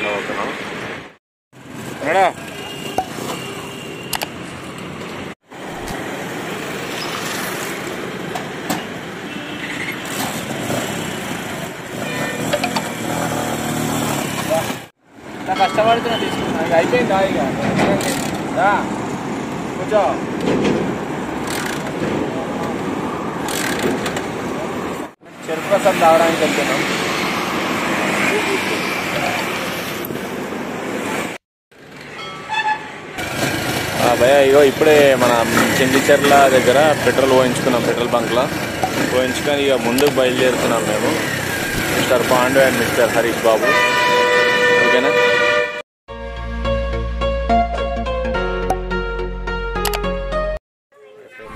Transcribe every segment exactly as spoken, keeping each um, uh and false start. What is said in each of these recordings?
चौदह सब दावरा करके ना भैया इगो इपड़े मन चंदीचर्ला दग्गर पेट्रोल पोयिंचुकुन्नाम पेट्रोल बंक पोयिंचुकोनि इक मुंदुकु बयलुदेरुतुन्नाम मेमु mister Pandu and mister Harish Babu ओकेना।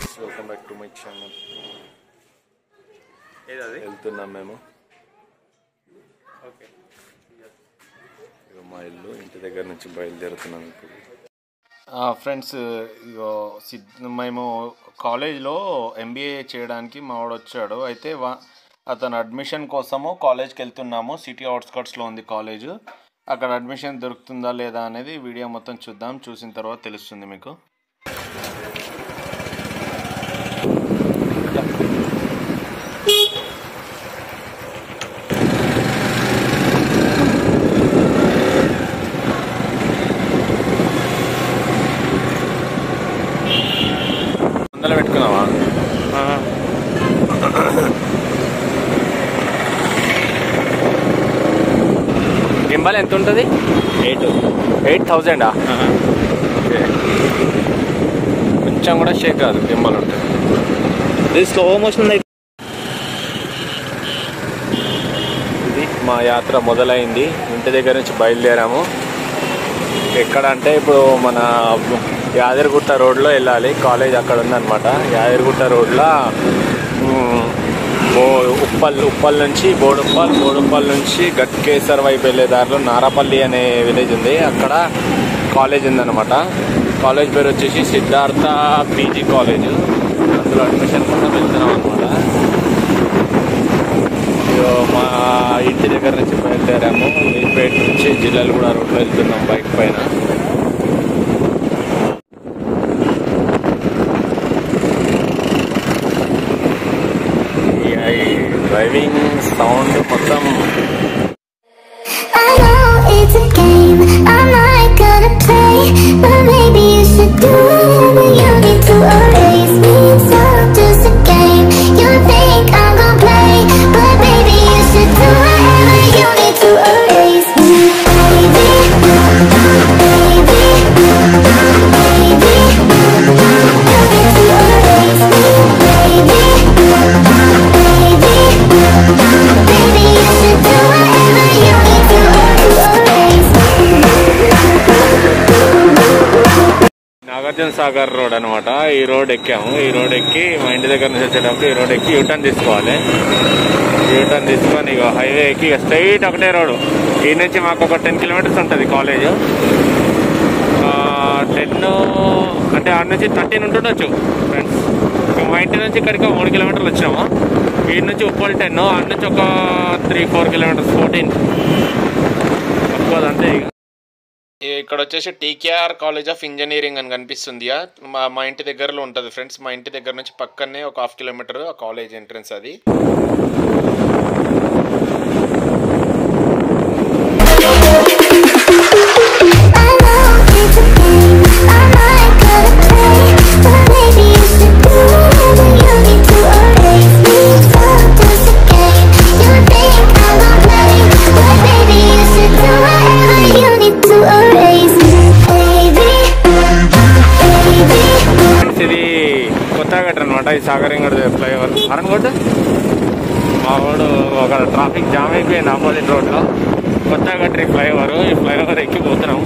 Welcome back to my channel मेमु इंटर दर बैलदेना फ्रेंड्स मैं कॉलेज एमबीए चेयడానికి మావడొచ్చాడు అయితే అతను అడ్మిషన్ కోసము కాలేజ్ కి వెళ్తున్నాము సిటీ అవుట్స్కట్స్ లో ఉంది కాలేజ్ అక్కడ అడ్మిషన్ దొరుకుతుందా లేదా అనేది వీడియో మొత్తం చూద్దాం చూసిన తర్వాత తెలుస్తుంది మీకు। డింబల్ ఎంత ఉంటది ఎయిట్ థౌసండ్ ఆ ఓకే కొంచెం కూడా షేక్ కాదు డింబల్ ఉంటది ఇది స్లో మోషన్ లైక్ ఇది మా యాత్ర మొదలైంది ఇంటి దగ్గర నుంచి బయలుదేరాము ఎక్కడ అంటే ఇప్పుడు మన యాదగిరిగుట్ట రోడ్లో వెళ్ళాలి కాలేజ్ అక్కడ ఉందన్నమాట యాదగిరిగుట్ట రోడ్లో బో ఉప్పల్ ఉప్పల్ నుంచి బోడుప్పల్ బోడుప్పల్ నుంచి గట్కేసర్ వైపు వెళ్ళే దారిలో నారాపల్లి అనే విలేజ్ ఉంది అక్కడ కాలేజ్ ఉందన్నమాట కాలేజ్ పేరు వచ్చేసి సిద్ధార్థ పీజీ కాలేజ్ అందులో అడ్మిషన్ కోసం వెళ్తున్నాం అనమాట మా ఇంటి దగ్గర నుంచి బయలుదేరాము అమీర్పేట్ నుంచి జిల్లాలు కూడా రోడ్లో వెళ్తున్నాం బైక్ పైన డ్రైవింగ్ సౌండ్ మొత్తం నాగార్జున సాగర్ రోడ్ అనమాట ఈ రోడ్ ఎక్కాము ఈ రోడ్ ఎక్కి మా ఇంటి దగ్గర నుంచి వచ్చేటప్పుడు ఈ రోడ్ ఎక్కి యూటర్న్ తీసుకోవాలి యూటర్న్ తీసుకొని ఇక హైవే ఎక్కి ఇక స్ట్రైట్ ఒకటే రోడ్ ఈ నుంచి మాకు ఒక టెన్ కిలోమీటర్స్ ఉంటుంది కాలేజ్ టెన్ అంటే ఆడ నుంచి థర్టీన్ ఉంటుండొచ్చు ఫ్రెండ్స్ మా ఇంటి నుంచి ఇక్కడికి మూడు కిలోమీటర్లు వచ్చినాము ఈ నుంచి ఉప్పల్ టెన్ ఆడ నుంచి ఒక త్రీ ఫోర్ కిలోమీటర్స్ ఫోర్టీన్ తక్కువదంతే ఇక ఇక్కడ వచ్చేసి టీకేఆర్ కాలేజ్ ఆఫ్ ఇంజనీరింగ్ అని కనిపిస్తుంది మా మా ఇంటి దగ్గరలో ఉంటుంది ఫ్రెండ్స్ మా ఇంటి దగ్గర నుంచి పక్కనే ఒక హాఫ్ కిలోమీటర్ ఆ కాలేజ్ ఎంట్రన్స్ అది సాగరింగడ్ ఫ్లైఓవర్ అరణ్గోడ్ మా వాడు ఒక ట్రాఫిక్ జామ్ అయిపోయింది ఆపోజిట్ రోడ్లో కొత్తగా ట్రీ ఫ్లైఓవర్ ఈ ఫ్లైఓవర్ ఎక్కిపోతున్నాం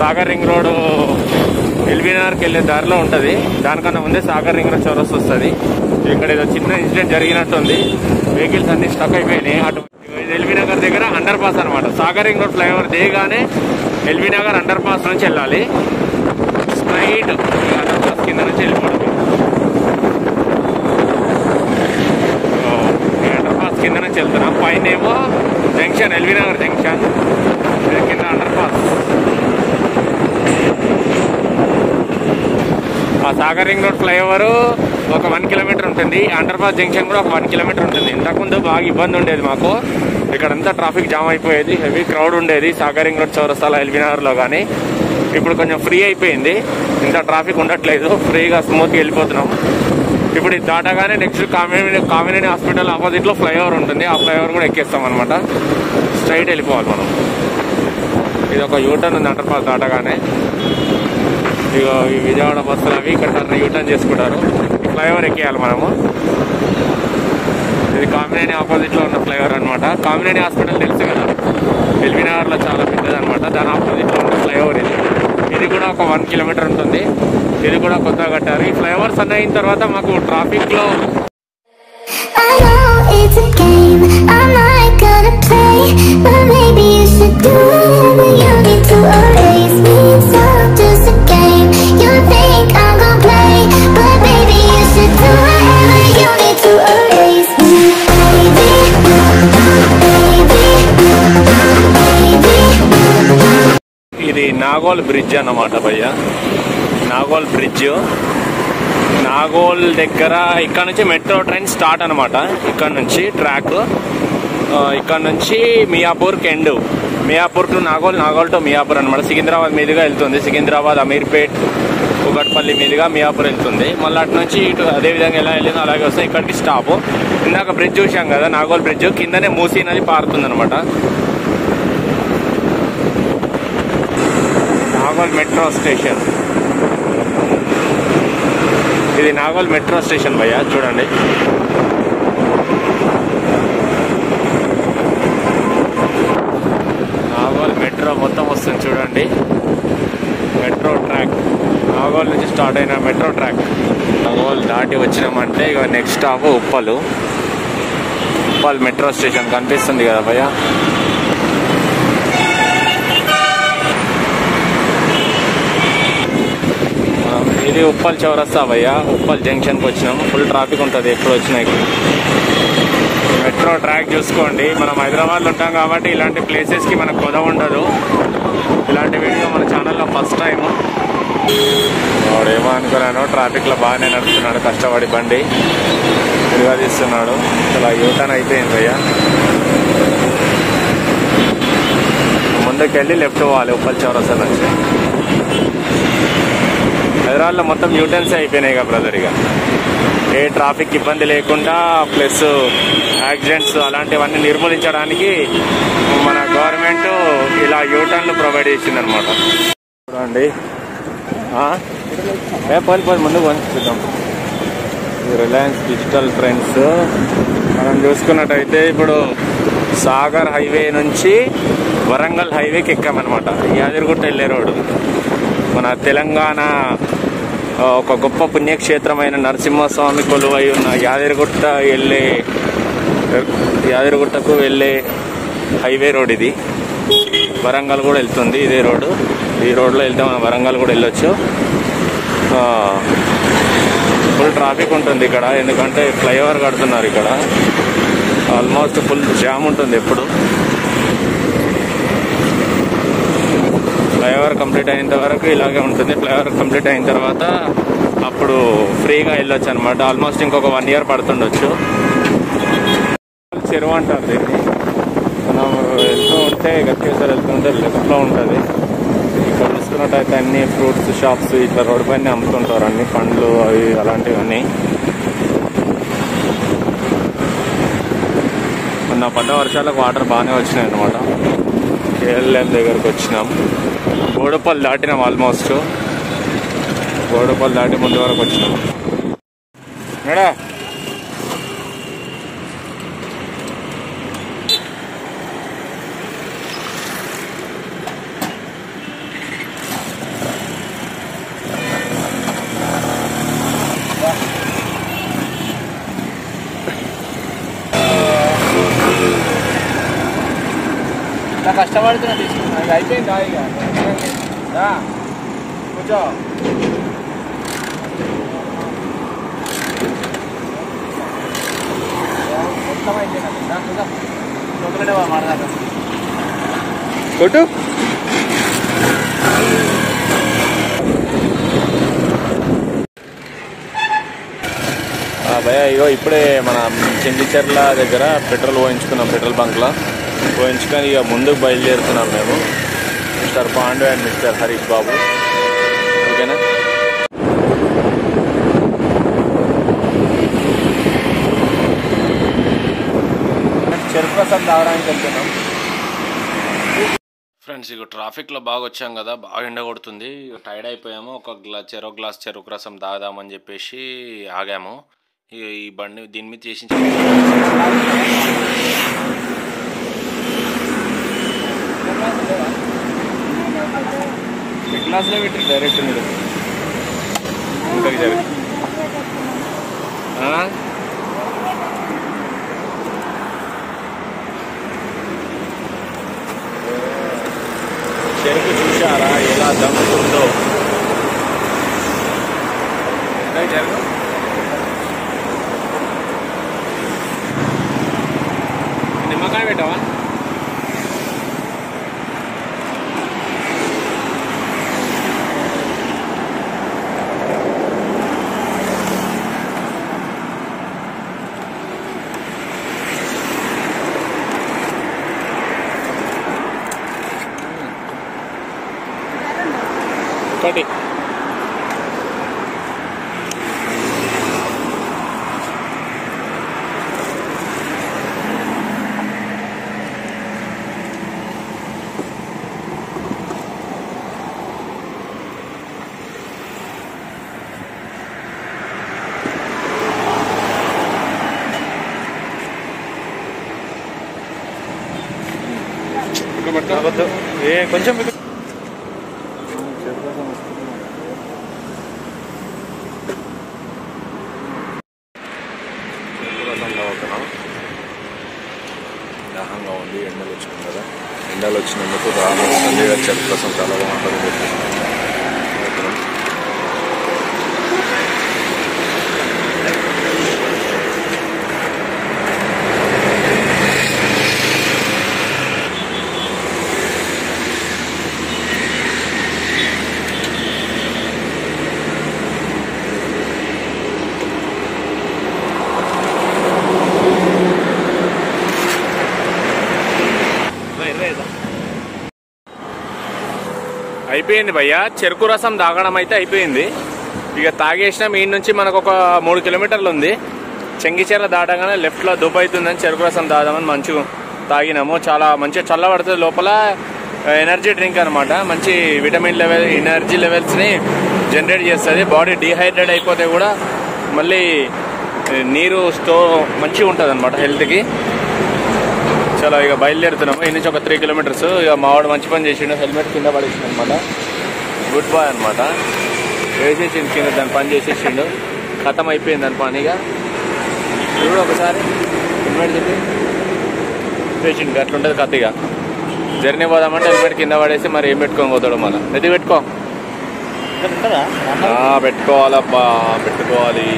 సాగర్ రింగ్ రోడ్ ఎల్బీ నగర్కి వెళ్ళే దారిలో ఉంటుంది దానికన్నా ముందే సాగర్ రింగ్ రోడ్ చౌరస్ వస్తుంది ఇక్కడ ఏదో చిన్న ఇన్సిడెంట్ జరిగినట్టుంది వెహికల్స్ అన్ని స్టక్ అయిపోయినాయి అటు ఎల్బీ నగర్ దగ్గర అండర్ పాస్ అనమాట సాగర్ రింగ్ రోడ్ ఫ్లైఓవర్ దిగానే ఎల్బీ నగర్ అండర్ పాస్ నుంచి వెళ్ళాలి స్ట్రైట్ అండర్ పాస్ కింద నుంచి వెళ్ళిపోవడం కింద నుంచి వెళ్తున్నాం పైన ఏమో junction LB Nagar junction Nagar ring road flyover ఒక వన్ కిలోమీటర్ ఉంటుంది, అండర్పాస్ జంక్షన్ కూడా ఒక వన్ కిలోమీటర్ ఉంటుంది. ఇంతకుముందు బాగా ఇబ్బంది ఉండేది మాకు, ఇక్కడంతా ట్రాఫిక్ జామ్ అయిపోయేది, హెవీ క్రౌడ్ ఉండేది సాగర్ రింగ్ రోడ్ చౌరస్తాలో ఎల్బీ నగర్లో. కానీ ఇప్పుడు కొంచెం ఫ్రీ అయిపోయింది, ఇంత ట్రాఫిక్ ఉండట్లేదు, ఫ్రీగా స్మూత్గా వెళ్ళిపోతున్నాం. ఇప్పుడు ఇది దాటగానే నెక్స్ట్ కామినేని కామినేని హాస్పిటల్ ఆపోజిట్లో ఫ్లైఓవర్ ఉంటుంది, ఆ ఫ్లైఓవర్ కూడా ఎక్కేస్తాం అనమాట. స్ట్రైట్ వెళ్ళిపోవాలి మనం. ఇది ఒక యూటర్న్ ఉంది అండర్పాస్ దాటగానే. ఇక ఈ విజయవాడ బస్సులు అవి ఇక్కడ యూటర్న్ చేసుకుంటారు, ఫ్లైఓవర్ ఎక్కేయాలి మనము. ఇది కామినేని ఆపోజిట్లో ఉన్న ఫ్లైఓవర్ అనమాట. కామినేని హాస్పిటల్ తెలుసు కదా, ఎల్బీ నగర్లో చాలా పెద్దదనమాట, దాని ఆపోజిట్లో ఉన్న ఫ్లైఓవర్ ఇది. ఇది కూడా ఒక వన్ కిలోమీటర్ ఉంటుంది, ఇది కూడా కొత్తగా కట్టారు. ఈ ఫ్లైఓవర్స్ అన్న అయిన తర్వాత మాకు ట్రాఫిక్లో ఇది నాగోల్ బ్రిడ్జ్ అన్నమాట భయ్య, నాగోల్ బ్రిడ్జ్. నాగోల్ దగ్గర ఇక్కడ నుంచి మెట్రో ట్రైన్ స్టార్ట్ అనమాట. ఇక్కడ నుంచి ట్రాక్, ఇక్కడ నుంచి మియాపూర్కి end, Miyapur to Nagole, Nagole to Miyapur అనమాట. సికింద్రాబాద్ మీదుగా వెళ్తుంది, సికింద్రాబాద్ అమీర్పేట్ కుకట్పల్లి మీదుగా మియాపూర్ వెళ్తుంది. మళ్ళీ అటు నుంచి ఇటు అదేవిధంగా ఎలా వెళ్ళిందో అలాగే వస్తుంది. ఇక్కడికి స్టాప్. ఇందాక బ్రిడ్జ్ చూసాం కదా, నాగోల్ బ్రిడ్జ్ కిందనే మూసీ నది పారుతుంది అనమాట. నాగోల్ మెట్రో స్టేషన్, ఇది నాగోల్ మెట్రో స్టేషన్ భయ్య, చూడండి. నాగోల్ మెట్రో మొత్తం వస్తుంది చూడండి, మెట్రో ట్రాక్. నాగోల్ నుంచి స్టార్ట్ అయిన మెట్రో ట్రాక్. నాగోల్ దాటి వచ్చినామంటే ఇక next stop Uppal. Uppal metro station కనిపిస్తుంది కదా భయ్య, ఇది ఉప్పల్ చౌరస్తా భయ్య. ఉప్పల్ జంక్షన్కి వచ్చినాము, ఫుల్ ట్రాఫిక్ ఉంటుంది ఎప్పుడు వచ్చినా. మెట్రో ట్రాక్ చూసుకోండి, మనం హైదరాబాద్లో ఉంటాం కాబట్టి ఇలాంటి ప్లేసెస్కి మనకు కొద ఉండదు. ఇలాంటి వీడియో మన ఛానల్లో ఫస్ట్ టైము. వాడు ఏమో అనుకున్నాను, ట్రాఫిక్లో బాగానే నడుస్తున్నాడు, కష్టపడి బండి నిర్వాదిస్తున్నాడు. ఇలా యూటర్న్ అయిపోయింది భయ్య. ముందుకెళ్ళి లెఫ్ట్ పోవాలి ఉప్పల్ చౌరస్తా నుంచి. హైదరాబాద్లో మొత్తం యూటర్న్స్ అయిపోయినాయి కదా బ్రదర్, ఇక ఏ ట్రాఫిక్ ఇబ్బంది లేకుండా ప్లస్ యాక్సిడెంట్స్ అలాంటివన్నీ నిర్మూలించడానికి మన గవర్నమెంట్ ఇలా యూటర్న్లు ప్రొవైడ్ చేసింది అనమాట. చూడండి పోయి పోయి ముందు చూద్దాం. రిలయన్స్ డిజిటల్ ఫ్రెండ్స్ మనం చూసుకున్నట్టయితే ఇప్పుడు సాగర్ హైవే నుంచి వరంగల్ హైవేకి ఎక్కామన్నమాట. యాదగిరిగుట్ట వెళ్ళే రోడ్డు. మన తెలంగాణ ఒక గొప్ప పుణ్యక్షేత్రమైన నరసింహస్వామి కొలువై ఉన్న యాదగిరిగుట్ట వెళ్ళే యాదగిరిగుట్టకు వెళ్ళే హైవే రోడ్ ఇది. వరంగల్ కూడా వెళ్తుంది ఇదే రోడ్డు. ఈ రోడ్లో వెళ్తే మనం వరంగల్ కూడా వెళ్ళొచ్చు. ఫుల్ ట్రాఫిక్ ఉంటుంది ఇక్కడ, ఎందుకంటే ఫ్లైఓవర్ కడుతున్నారు ఇక్కడ. ఆల్మోస్ట్ ఫుల్ జామ్ ఉంటుంది ఎప్పుడు. ఫ్లైఓవర్ కంప్లీట్ అయిన వరకు ఇలాగే ఉంటుంది. ఫ్లైఓవర్ కంప్లీట్ అయిన తర్వాత అప్పుడు ఫ్రీగా వెళ్ళొచ్చు అనమాట. ఆల్మోస్ట్ ఇంకొక వన్ ఇయర్ పడుతుండొచ్చు. చెరువు అంటారు దీన్ని. మనం వెళ్తూ ఉంటే గట్కేసారి వెళ్తుంటే లెఫ్ట్లో ఉంటుంది. ఇక్కడ చూసుకున్నట్టయితే అన్ని ఫ్రూట్స్ షాప్స్ ఇట్లా రోడ్డు పైన అమ్ముతుంటారు, అన్ని పండ్లు అవి అలాంటివన్నీ. మొన్న పడ్డ వర్షాలకు వాటర్ బాగానే వచ్చినాయి అనమాట. కేఎల్ఎం దగ్గరకు వచ్చినాం, గోడపల్లి దాటినాం. ఆల్మోస్ట్ గోడపల్లి దాటి ముందు వరకు వచ్చినాం. మేడా కష్టపడుతున్నా తీసుకుంటున్నా, అయిపోయింది కొంచెం. ఇగో ఇప్పుడే మన చెందిచెర్ల దగ్గర పెట్రోల్ పోయించుకున్నాం, పెట్రోల్ బంక్లో పోయించుకొని ఇక ముందుకు బయలుదేరుతున్నాం మేము. Mister Pandu and mister Harish Babu, ఓకేనా? చెరుకు రసం తాగడానికి వెళ్తున్నాం ఫ్రెండ్స్. ఇక ట్రాఫిక్లో బాగా వచ్చాం కదా, బాగా ఎండ కొడుతుంది, టైర్డ్ అయిపోయాము. ఒక గ్లా చెరో గ్లాస్ చెరుకు రసం తాగదామని చెప్పేసి ఆగాము. ఈ బండి దీని మీద చేసి గ్లాస్లో పెట్టారు డైరెక్ట్ మీరు ఇంకా చెరుకు చూసారా ఎలా దమ్ముతుందో. జరుగు నిమ్మకాయ పెట్టావా? ఒకటి ఏ కొంచెం దాహంగా ఉంది. ఎండలు వచ్చినాయి కదా, ఎండలు వచ్చినందుకు రామీ గారి చెరుకు రసం చాలా బాగుంటుంది. అయిపోయింది భయ్య, చెరుకు రసం తాగడం అయితే అయిపోయింది. ఇక తాగేసినాం. ఈ నుంచి మనకు ఒక మూడు కిలోమీటర్లు ఉంది. చెంగిచెర్ల దాటగానే లెఫ్ట్లో దుబ్బ అవుతుందని చెరుకు రసం తాగదామని మంచిగా తాగినాము. చాలా మంచిగా చల్లబడుతుంది లోపల, ఎనర్జీ డ్రింక్ అనమాట. మంచి విటమిన్ లెవెల్, ఎనర్జీ లెవెల్స్ని జనరేట్ చేస్తుంది. బాడీ డీహైడ్రేట్ అయిపోతే కూడా మళ్ళీ నీరు స్టో మంచిగా ఉంటుంది అనమాట హెల్త్కి. చాలా ఇక బయలుదేరుతున్నాము. ఈ నుంచి ఒక త్రీ కిలోమీటర్స్. ఇక మావాడు మంచి పని చేసిండు, హెల్మెట్ కింద పడేసిండు అనమాట. గుడ్ బాయ్ అనమాట, వేసేసిండు కింద, దాని పని చేసేసిండు. ఖతం అయిపోయింది దాని పని. ఇక చూడు ఒకసారి హెల్మెట్ చెప్పి వేసిండు. అట్లుంటుంది కథ. ఇక జర్నీ పోదామంటే హెల్మెట్ కింద పడేసి మరి ఏం పెట్టుకొని పోతాడు? మళ్ళీ నెత్తి పెట్టుకో పెట్టుకోవాలబ్బా, పెట్టుకోవాలి.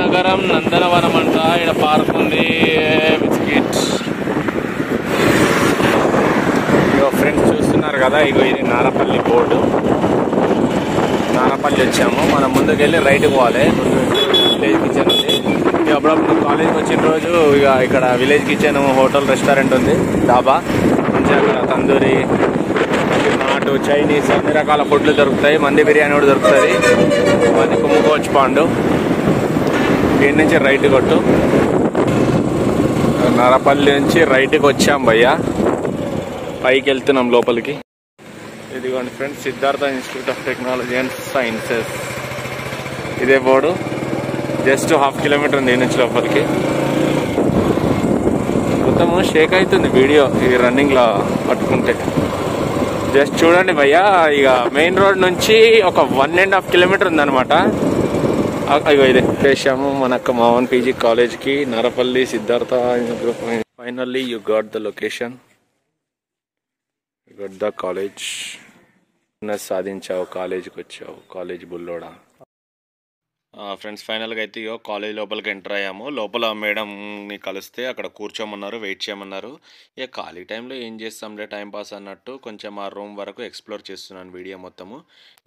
నగరం నందనవనం అంట, ఇక్కడ పార్క్ ఉంది. బిస్కెట్ ఫ్రెండ్స్ చూస్తున్నారు కదా, ఇగో ఇది నారపల్లి బోర్డు. నారపల్లి వచ్చాము, మనం ముందుకు వెళ్ళి రైట్ పోవాలి. విలేజ్ కిచెన్ ఉంది. ఇక అప్పుడప్పుడు కాలేజీకి వచ్చిన రోజు ఇక ఇక్కడ విలేజ్ కిచెన్ హోటల్ రెస్టారెంట్ ఉంది, డాబా. మంచిగా అక్కడ తందూరి, నాటు, చైనీస్ అన్ని రకాల ఫుడ్లు దొరుకుతాయి. మంది బిర్యానీ కూడా దొరుకుతుంది. మంది కుమ్ముకోవచ్చు పాండు. దీని నుంచి రైట్ కొట్టు. నారపల్లి నుంచి రైట్కి వచ్చాం భయ్యా, పైకి వెళ్తున్నాం లోపలికి. ఇదిగోండి friends, Siddhartha institute of technology and sciences. ఇదే బోర్డు. జస్ట్ హాఫ్ కిలోమీటర్ ఉంది ఈ నుంచి లోపలికి. మొత్తము షేక్ అవుతుంది వీడియో ఇది రన్నింగ్లో పట్టుకుంటే. జస్ట్ చూడండి భయ్యా, ఇక మెయిన్ రోడ్ నుంచి ఒక వన్ అండ్ హాఫ్ కిలోమీటర్ ఉందనమాట. ఇగో ఇదే చేసాము మనకు మావన్ పీజీ కాలేజ్కి, Narapalli, Siddhartha. Finally you got the location, got the college. సాధించావు, కాలేజీకి వచ్చావు, కాలేజ్ బుల్లోడా. ఫ్రెండ్స్ ఫైనల్గా అయితే ఇయో కాలేజ్ లోపలికి ఎంటర్ అయ్యాము. లోపల మేడంని కలిస్తే అక్కడ కూర్చోమన్నారు, వెయిట్ చేయమన్నారు. ఇక ఖాళీ టైంలో ఏం చేస్తాంలే టైంపాస్ అన్నట్టు కొంచెం ఆ రూమ్ వరకు ఎక్స్ప్లోర్ చేస్తున్నాను వీడియో మొత్తము.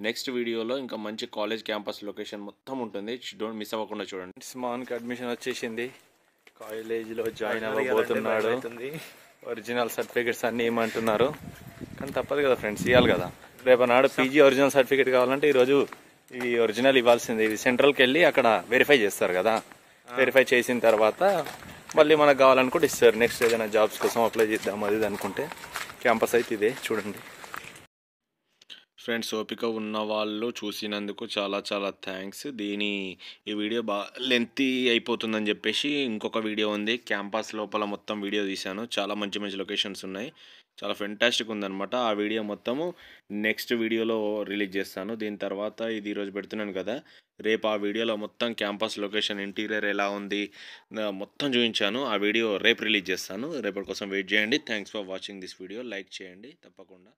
నెక్స్ట్ వీడియోలో ఇంకా మంచి కాలేజ్ క్యాంపస్ లొకేషన్ మొత్తం ఉంటుంది, డోంట్ మిస్ అవ్వకుండా చూడండి. స్మాన్కి అడ్మిషన్ వచ్చేసింది, కాలేజీలో జాయిన్ అవ్వబోతున్నాడు. ఒరిజినల్ సర్టిఫికెట్స్ అన్నీ ఏమంటున్నారు, కానీ తప్పదు కదా ఫ్రెండ్స్, ఇవ్వాలి కదా. రేపు నాడు పీజీ ఒరిజినల్ సర్టిఫికేట్ కావాలంటే ఈరోజు ఇవి ఒరిజినల్ ఇవ్వాల్సిందే. ఇవి సెంట్రల్కి వెళ్ళి అక్కడ వెరిఫై చేస్తారు కదా, వెరిఫై చేసిన తర్వాత మళ్ళీ మనకు కావాలనుకుంటే ఇస్తారు. నెక్స్ట్ ఏదైనా జాబ్స్ కోసం అప్లై చేద్దాం అది అనుకుంటే క్యాంపస్ అయితే ఇదే చూడండి. ఫ్రెండ్స్ ఓపిక ఉన్న వాళ్ళు చూసినందుకు చాలా చాలా థ్యాంక్స్. దీని ఈ వీడియో బాగా లెంతీ అయిపోతుందని చెప్పేసి ఇంకొక వీడియో ఉంది, క్యాంపస్ లోపల మొత్తం వీడియో తీశాను. చాలా మంచి మంచి లొకేషన్స్ ఉన్నాయి, చాలా ఫెంటాస్టిక్ ఉందన్నమాట. ఆ వీడియో మొత్తము నెక్స్ట్ వీడియోలో రిలీజ్ చేస్తాను. దీని తర్వాత ఇది ఈరోజు పెడుతున్నాను కదా, రేపు ఆ వీడియోలో మొత్తం క్యాంపస్ లొకేషన్ ఇంటీరియర్ ఎలా ఉంది మొత్తం చూపించాను. ఆ వీడియో రేపు రిలీజ్ చేస్తాను, రేపటి కోసం వెయిట్ చేయండి. Thanks for watching this video, like చేయండి తప్పకుండా.